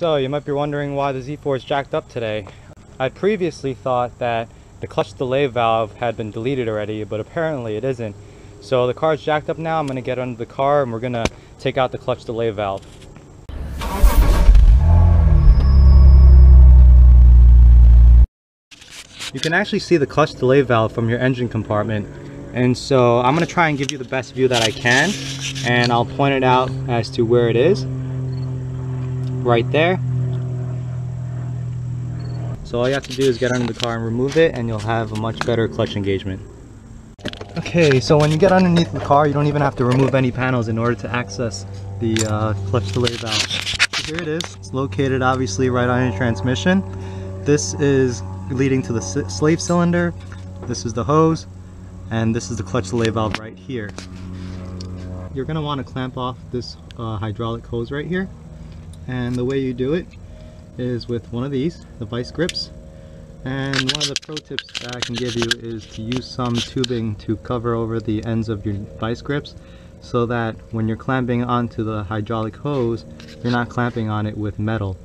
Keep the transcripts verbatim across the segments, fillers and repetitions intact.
So you might be wondering why the Z four is jacked up today. I previously thought that the clutch delay valve had been deleted already, but apparently it isn't. So the car is jacked up now. I'm going to get under the car and we're going to take out the clutch delay valve. You can actually see the clutch delay valve from your engine compartment. And so I'm going to try and give you the best view that I can, and I'll point it out as to where it is. Right there. So all you have to do is get under the car and remove it, and you'll have a much better clutch engagement. Okay, so when you get underneath the car, you don't even have to remove any panels in order to access the uh, clutch delay valve. So here it is. It's located obviously right on your transmission. This is leading to the slave cylinder, this is the hose, and this is the clutch delay valve right here. You're going to want to clamp off this uh, hydraulic hose right here, and the way you do it is with one of these, the vice grips. And one of the pro tips that I can give you is to use some tubing to cover over the ends of your vice grips, so that when you're clamping onto the hydraulic hose, you're not clamping on it with metal,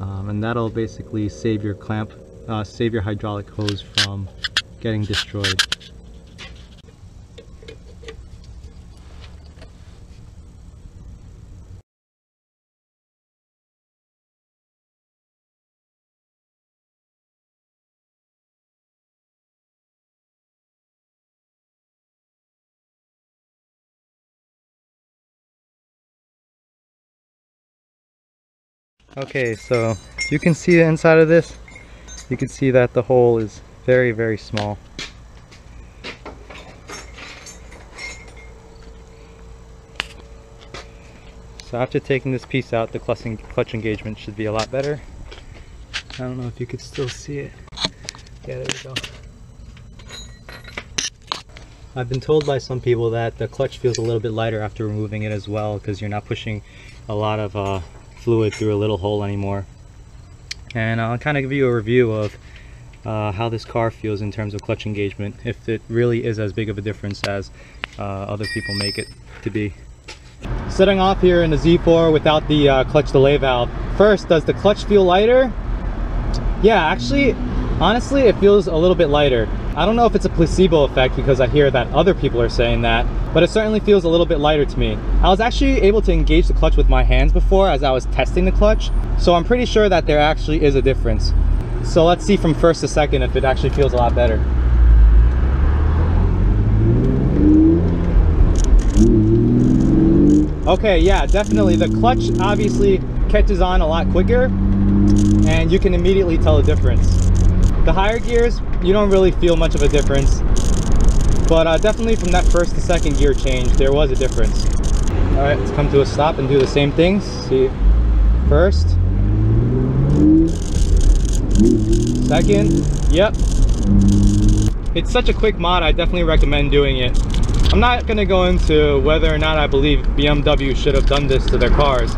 um, and that'll basically save your clamp Uh, save your hydraulic hose from getting destroyed. Okay, so you can see the inside of this. You can see that the hole is very, very small. So after taking this piece out, the clutch engagement should be a lot better. I don't know if you could still see it. Yeah, there we go. I've been told by some people that the clutch feels a little bit lighter after removing it as well, because you're not pushing a lot of uh, fluid through a little hole anymore. And I'll kind of give you a review of uh, how this car feels in terms of clutch engagement, if it really is as big of a difference as uh, other people make it to be. Setting off here in the Z four without the uh, clutch delay valve. First, does the clutch feel lighter? Yeah, actually, honestly, it feels a little bit lighter. I don't know if it's a placebo effect, because I hear that other people are saying that, but it certainly feels a little bit lighter to me. I was actually able to engage the clutch with my hands before as I was testing the clutch, so I'm pretty sure that there actually is a difference. So let's see from first to second if it actually feels a lot better. Okay, yeah, definitely. The clutch obviously catches on a lot quicker, and you can immediately tell the difference. The higher gears, you don't really feel much of a difference, but uh, definitely from that first to second gear change, there was a difference. All right, let's come to a stop and do the same thing. See. First, second, yep. It's such a quick mod, I definitely recommend doing it. I'm not going to go into whether or not I believe B M W should have done this to their cars.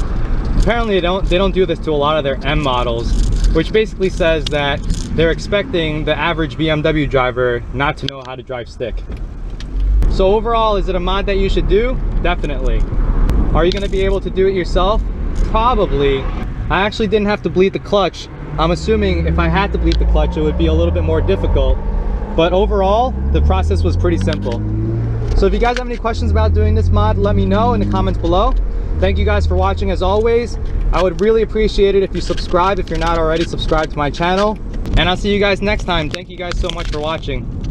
Apparently they don't, they don't do this to a lot of their M models, which basically says that they're expecting the average B M W driver not to know how to drive stick. So overall, is it a mod that you should do? Definitely. Are you going to be able to do it yourself? Probably. I actually didn't have to bleed the clutch. I'm assuming if I had to bleed the clutch, it would be a little bit more difficult, but overall the process was pretty simple. So if you guys have any questions about doing this mod, let me know in the comments below. Thank you guys for watching. As always, I would really appreciate it if you subscribe if you're not already subscribed to my channel, and I'll see you guys next time. Thank you guys so much for watching.